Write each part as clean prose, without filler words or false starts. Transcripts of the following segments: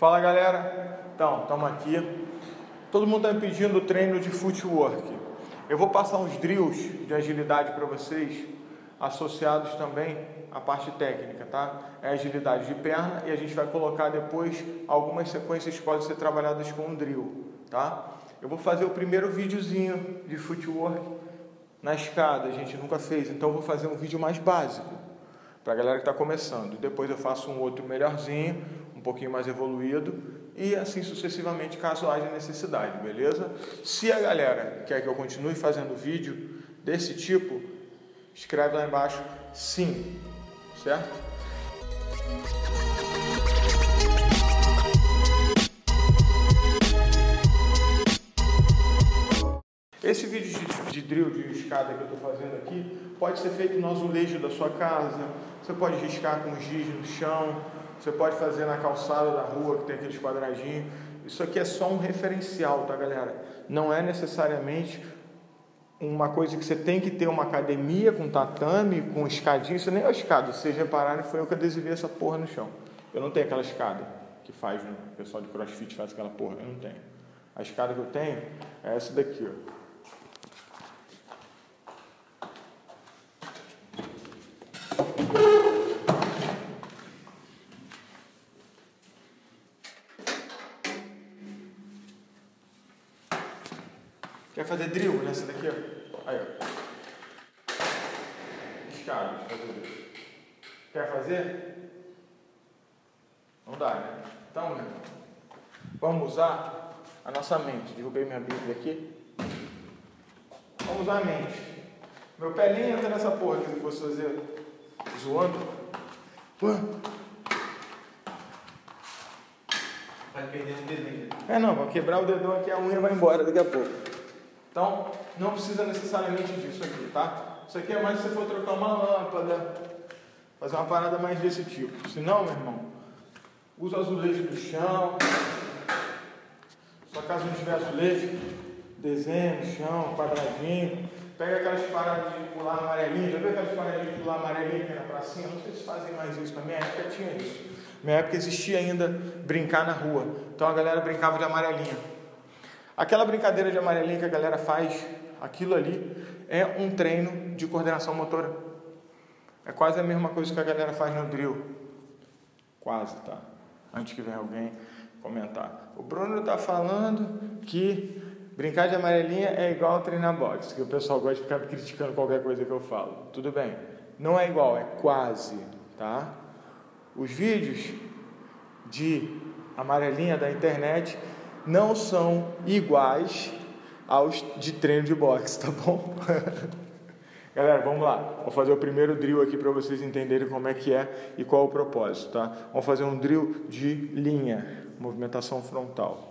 Fala, galera. Então, estamos aqui. Todo mundo está me pedindo treino de footwork. Eu vou passar uns drills de agilidade para vocês, associados também à parte técnica, tá? É agilidade de perna e a gente vai colocar depois algumas sequências que podem ser trabalhadas com um drill, tá? Eu vou fazer o primeiro videozinho de footwork na escada, a gente nunca fez, então eu vou fazer um vídeo mais básico para a galera que está começando. Depois eu faço um outro melhorzinho, um pouquinho mais evoluído, e assim sucessivamente, caso haja necessidade, beleza? Se a galera quer que eu continue fazendo vídeo desse tipo, escreve lá embaixo sim, certo? Esse vídeo de drill de escada que eu estou fazendo aqui pode ser feito no azulejo da sua casa, você pode riscar com giz no chão, você pode fazer na calçada da rua, que tem aqueles quadradinhos. Isso aqui é só um referencial, tá, galera? Não é necessariamente uma coisa que você tem que ter uma academia com tatame, com escadinha. Isso nem é a escada. Se vocês repararem, foi eu que adesivei essa porra no chão. Eu não tenho aquela escada que faz, né? O pessoal de crossfit faz aquela porra. Eu não tenho. A escada que eu tenho é essa daqui, ó. Quer fazer drill nessa daqui, ó? Aí, ó. Escada, fazer drill. Quer fazer? Não dá, né? Então, né? Vamos usar a nossa mente. Derrubei minha bíblia aqui. Vamos usar a mente. Meu pé nem entra nessa porra aqui, se eu fosse fazer zoando. Vai perder o dedinho. É, não, vai quebrar o dedão aqui, a unha vai embora daqui a pouco. Então, não precisa necessariamente disso aqui, tá? Isso aqui é mais se você for trocar uma lâmpada, fazer uma parada mais desse tipo. Se não, meu irmão, usa azulejo do chão. Só caso não tiver azulejo, desenha no chão, quadradinho. Pega aquelas paradas de pular amarelinha. Já viu aquelas paradinhas de pular amarelinha que era pra cima? Não sei se fazem mais isso, na minha época tinha isso. Na minha época existia ainda brincar na rua. Então a galera brincava de amarelinha. Aquela brincadeira de amarelinha que a galera faz, aquilo ali, é um treino de coordenação motora. É quase a mesma coisa que a galera faz no drill. Quase, tá? Antes que venha alguém comentar. O Bruno tá falando que brincar de amarelinha é igual a treinar boxe, que o pessoal gosta de ficar criticando qualquer coisa que eu falo. Tudo bem. Não é igual, é quase, tá? Os vídeos de amarelinha da internet não são iguais aos de treino de boxe, tá bom? Galera, vamos lá. Vou fazer o primeiro drill aqui para vocês entenderem como é que é e qual é o propósito, tá? Vamos fazer um drill de linha, movimentação frontal.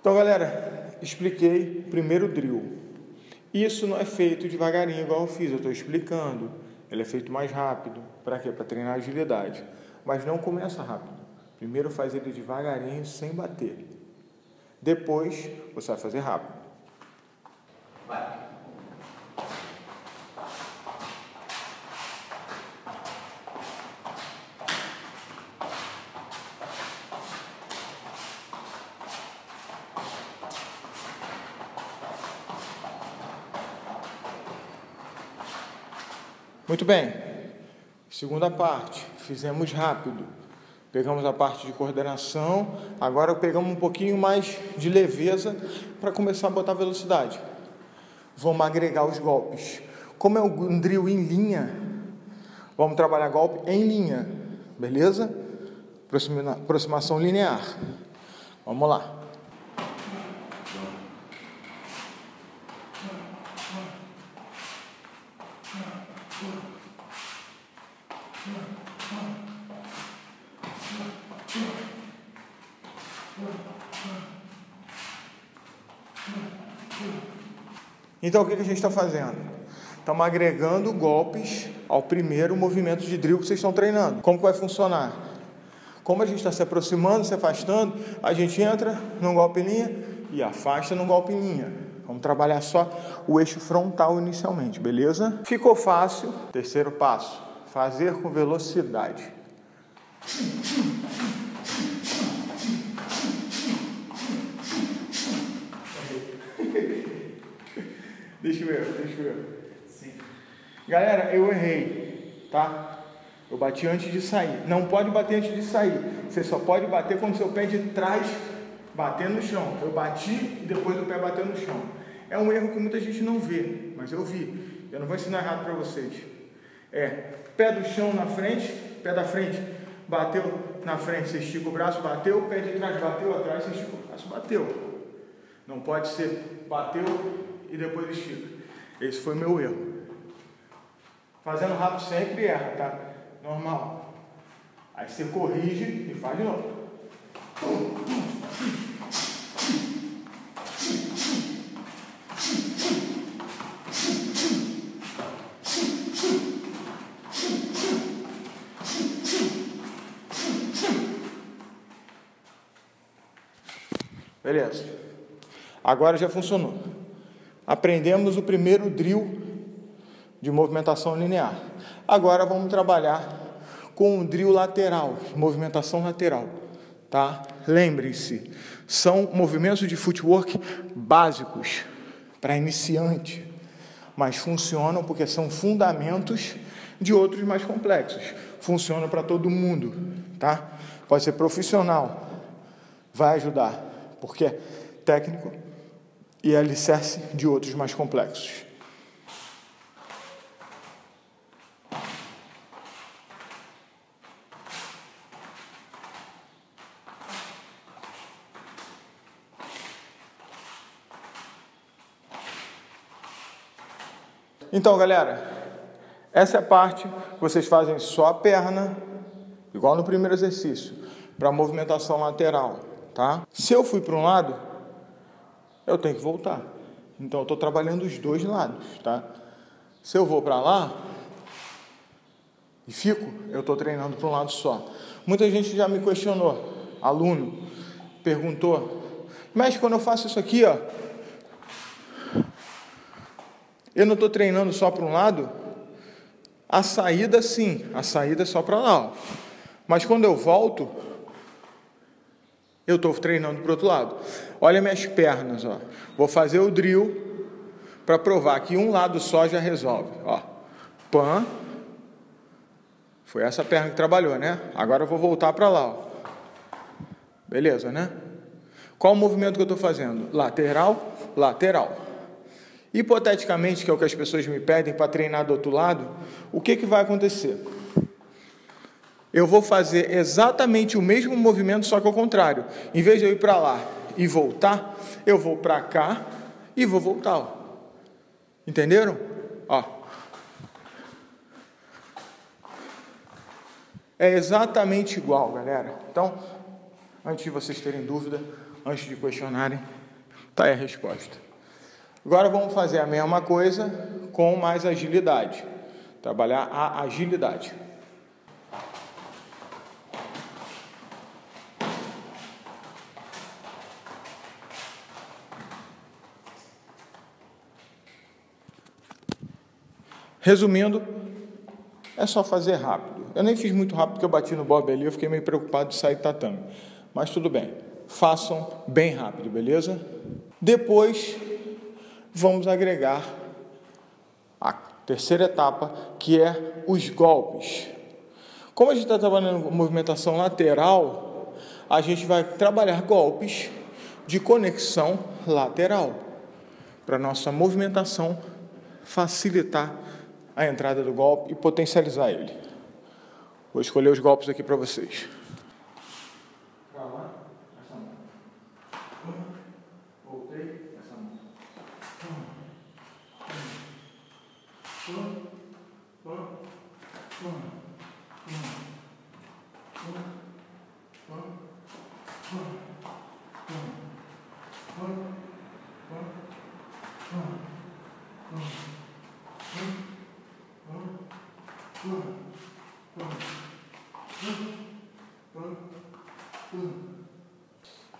Então, galera, expliquei o primeiro drill. Isso não é feito devagarinho, igual eu fiz, eu estou explicando. Ele é feito mais rápido. Para quê? Para treinar agilidade. Mas não começa rápido. Primeiro faz ele devagarinho, sem bater. Depois, você vai fazer rápido. Vai. Muito bem, segunda parte, fizemos rápido, pegamos a parte de coordenação, agora pegamos um pouquinho mais de leveza para começar a botar velocidade. Vamos agregar os golpes. Como é um drill em linha, vamos trabalhar golpe em linha, beleza? Aproximação linear. Vamos lá. Come on. Então o que a gente está fazendo? Estamos agregando golpes ao primeiro movimento de drill que vocês estão treinando. Como que vai funcionar? Como a gente está se aproximando, se afastando, a gente entra num golpe em linha e afasta num golpe em linha. Vamos trabalhar só o eixo frontal inicialmente, beleza? Ficou fácil. Terceiro passo, fazer com velocidade. Deixa eu ver. Sim. Galera, eu errei, tá? Eu bati antes de sair. Não pode bater antes de sair. Você só pode bater quando seu pé de trás bater no chão. Eu bati e depois o pé bateu no chão. É um erro que muita gente não vê, mas eu vi. Eu não vou ensinar errado pra vocês. É, pé do chão na frente, pé da frente bateu na frente, você estica o braço, bateu, pé de trás bateu atrás, você estica o braço, bateu. Não pode ser bateu e depois estica. Esse foi meu erro. Fazendo rápido sempre erra, tá? Normal. Aí você corrige e faz de novo. Beleza. Agora já funcionou. Aprendemos o primeiro drill de movimentação linear. Agora vamos trabalhar com o drill lateral, movimentação lateral, tá? Lembrem-se, são movimentos de footwork básicos para iniciante, mas funcionam porque são fundamentos de outros mais complexos. Funcionam para todo mundo, tá? Pode ser profissional, vai ajudar, porque é técnico e alicerce de outros mais complexos. Então, galera, essa é a parte que vocês fazem só a perna, igual no primeiro exercício, para movimentação lateral, tá? Se eu fui para um lado, eu tenho que voltar. Então, eu estou trabalhando os dois lados, tá? Se eu vou para lá e fico, eu estou treinando para um lado só. Muita gente já me questionou, aluno, perguntou, mas quando eu faço isso aqui, ó, eu não estou treinando só para um lado? A saída sim, a saída é só para lá, ó. Mas quando eu volto, eu estou treinando para o outro lado. Olha minhas pernas, ó. Vou fazer o drill para provar que um lado só já resolve. Ó, pan, foi essa perna que trabalhou, né? Agora eu vou voltar para lá, ó. Beleza, né? Qual o movimento que eu estou fazendo? Lateral, lateral. Hipoteticamente, que é o que as pessoas me pedem para treinar do outro lado, o que que vai acontecer? Eu vou fazer exatamente o mesmo movimento, só que ao contrário. Em vez de eu ir para lá e voltar, eu vou para cá e vou voltar, ó. Entenderam? Ó. É exatamente igual, galera. Então, antes de vocês terem dúvida, antes de questionarem, tá aí a resposta. Agora vamos fazer a mesma coisa com mais agilidade. Trabalhar a agilidade. Resumindo, é só fazer rápido. Eu nem fiz muito rápido porque eu bati no bob ali, eu fiquei meio preocupado de sair do tatame. Mas tudo bem. Façam bem rápido, beleza? Depois vamos agregar a terceira etapa, que é os golpes. Como a gente está trabalhando movimentação lateral, a gente vai trabalhar golpes de conexão lateral, para nossa movimentação facilitar a entrada do golpe e potencializar ele. Vou escolher os golpes aqui para vocês.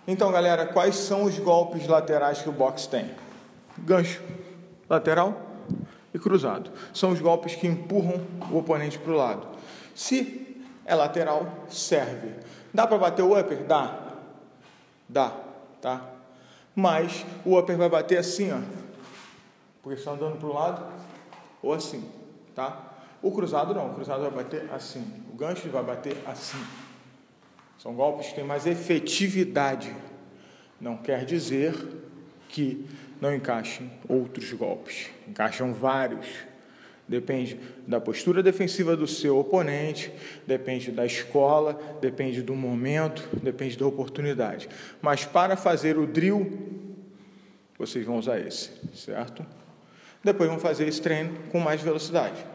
Então, galera, quais são os golpes laterais que o boxe tem? Gancho, lateral e cruzado. São os golpes que empurram o oponente para o lado. Se é lateral, serve. Dá para bater o upper? Dá. Dá, tá? Mas o upper vai bater assim, ó. Porque está andando para o lado ou assim, tá? O cruzado não. O cruzado vai bater assim. O gancho vai bater assim. São golpes que têm mais efetividade. Não quer dizer que não encaixem outros golpes. Encaixam vários. Depende da postura defensiva do seu oponente, depende da escola, depende do momento, depende da oportunidade. Mas para fazer o drill, vocês vão usar esse, certo? Depois vão fazer esse treino com mais velocidade.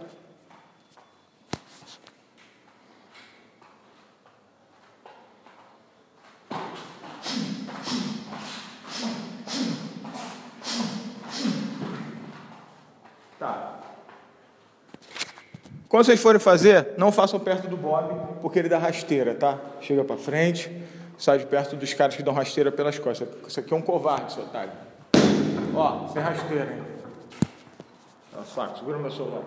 Quando vocês forem fazer, não façam perto do Bob, porque ele dá rasteira, tá? Chega para frente, sai de perto dos caras que dão rasteira pelas costas. Isso aqui é um covarde, seu otário. Ó, sem rasteira, hein? Ó, saco, segura meu celular.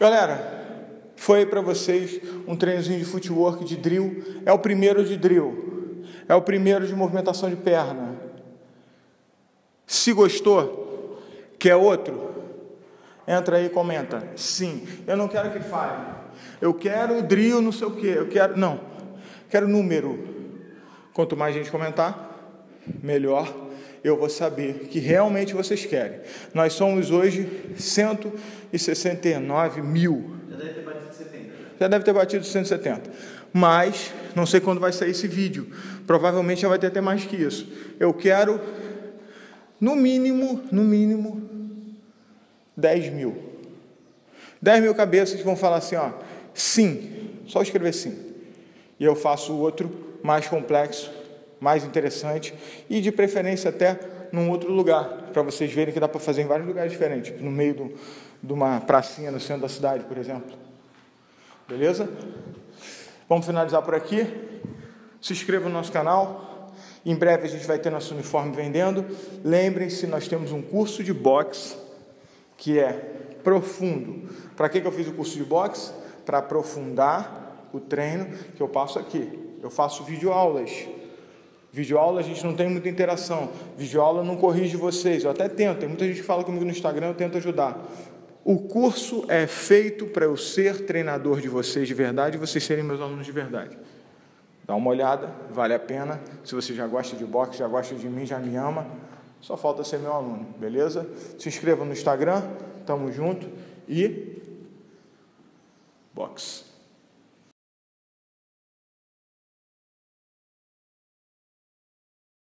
Galera, foi para vocês um treinozinho de footwork, de drill. É o primeiro de drill. É o primeiro de movimentação de perna. Se gostou, quer outro? Entra aí e comenta. Sim, eu não quero que fale. Eu quero drill, não sei o quê. Eu quero... Não. Quero número. Quanto mais gente comentar, melhor eu vou saber que realmente vocês querem. Nós somos hoje 169 mil. Já deve ter batido 170. Né? Já deve ter batido 170. Mas, não sei quando vai sair esse vídeo. Provavelmente já vai ter até mais que isso. Eu quero, no mínimo, 10 mil. 10 mil cabeças que vão falar assim, ó, sim. Só escrever sim. E eu faço o outro mais complexo, mais interessante, e de preferência até num outro lugar, para vocês verem que dá para fazer em vários lugares diferentes, tipo no meio de uma pracinha no centro da cidade, por exemplo. Beleza? Vamos finalizar por aqui. Se inscreva no nosso canal. Em breve a gente vai ter nosso uniforme vendendo. Lembrem-se, nós temos um curso de boxe que é profundo. Para que eu fiz o curso de boxe? Para aprofundar o treino que eu passo aqui. Eu faço videoaulas. Videoaula a gente não tem muita interação. Videoaula não corrige vocês. Eu até tento. Tem muita gente que fala comigo no Instagram, eu tento ajudar. O curso é feito para eu ser treinador de vocês de verdade e vocês serem meus alunos de verdade. Dá uma olhada, vale a pena. Se você já gosta de boxe, já gosta de mim, já me ama, só falta ser meu aluno, beleza? Se inscreva no Instagram, tamo junto e... boxe.